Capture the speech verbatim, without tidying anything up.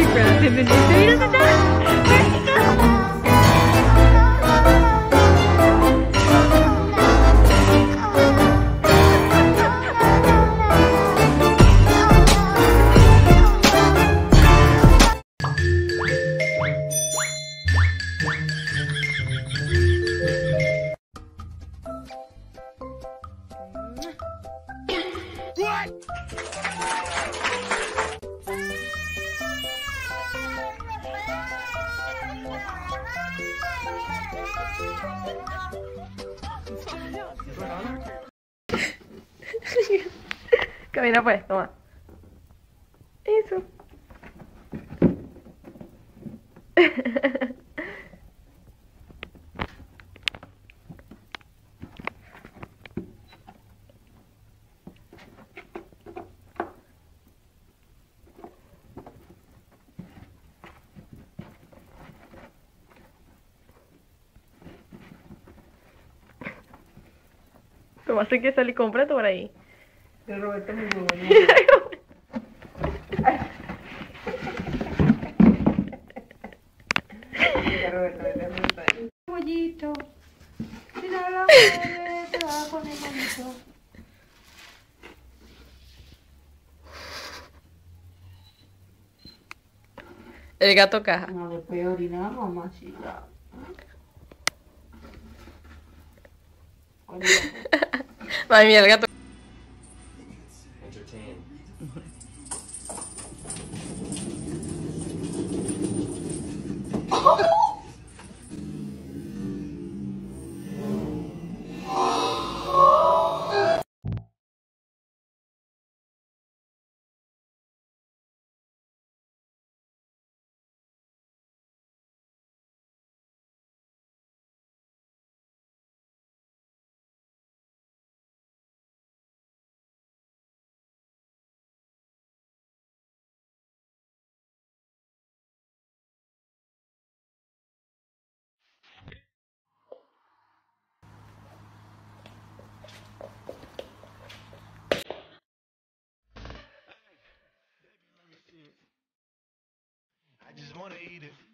be relative in history, doesn't it? Camina pues, toma. Eso. Toma, sé que salí comprando por ahí. El Roberto es muy bueno. El Roberto es muy bueno. Pollito. Mira la bebé, te va a poner bonito. El gato caja. No, después orinar, mamá, chica. Madre mía, el gato. I just want to eat it.